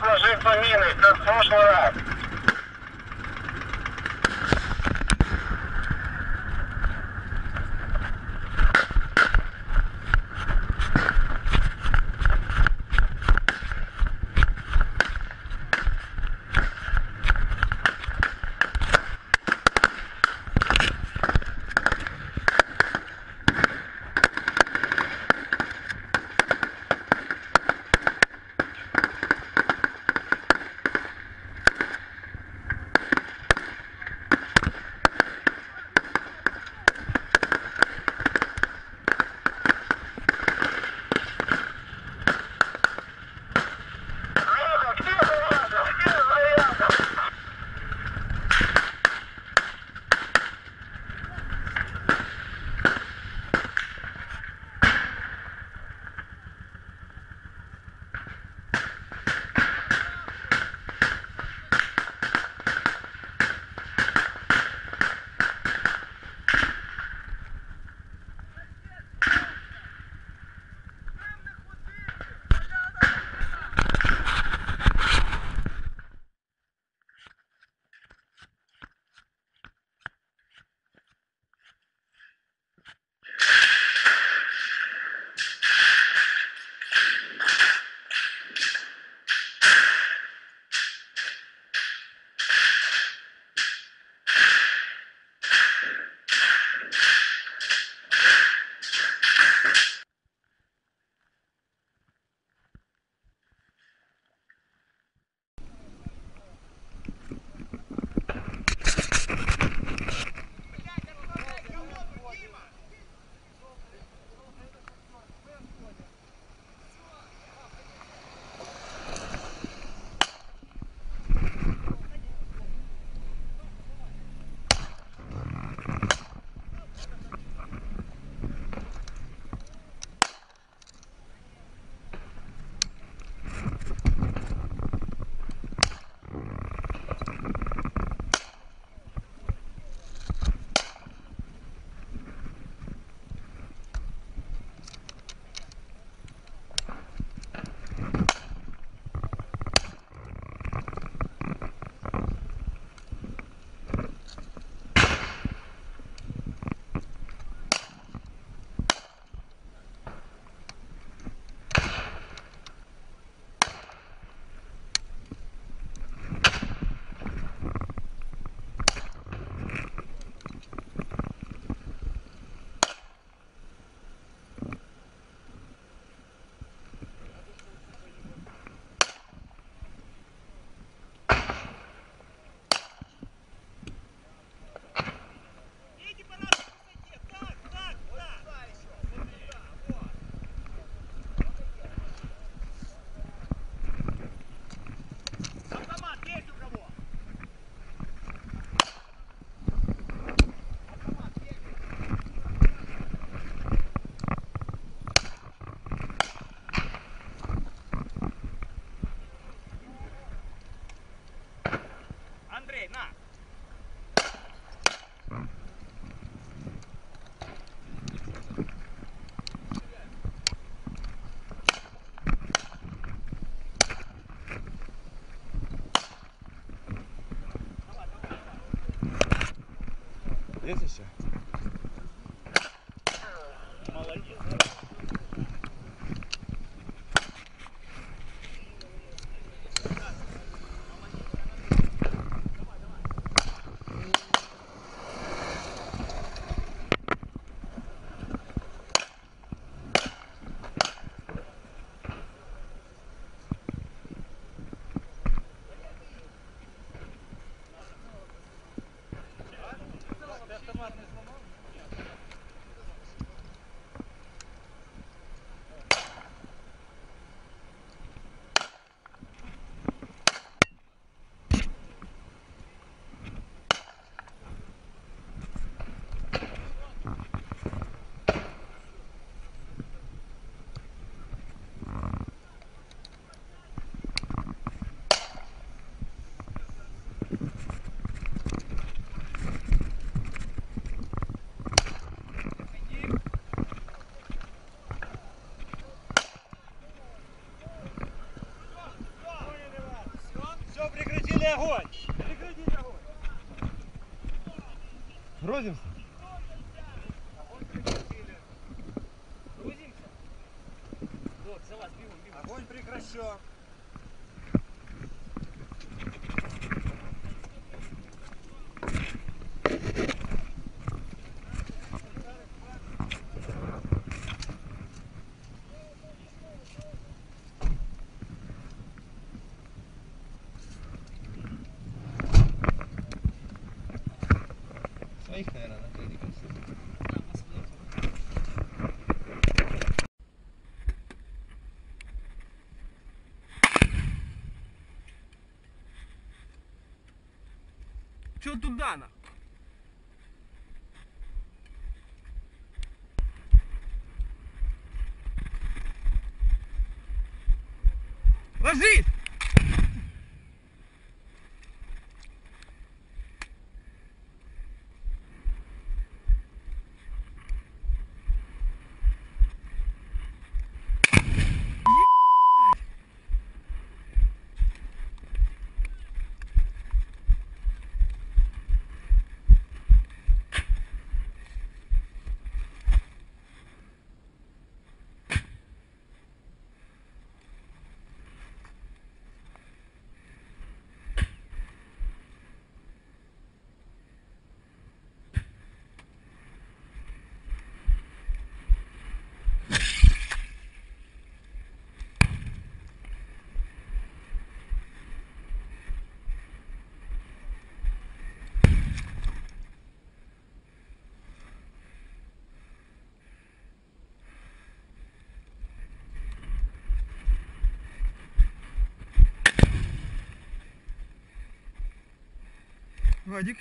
Ложится мины, как в прошлый раз. Грузимся? Грузимся? Вот, за вас, бегу. Огонь прекращен. Их, наверное, на крыльях. Чё туда на? Ложись! Вадик.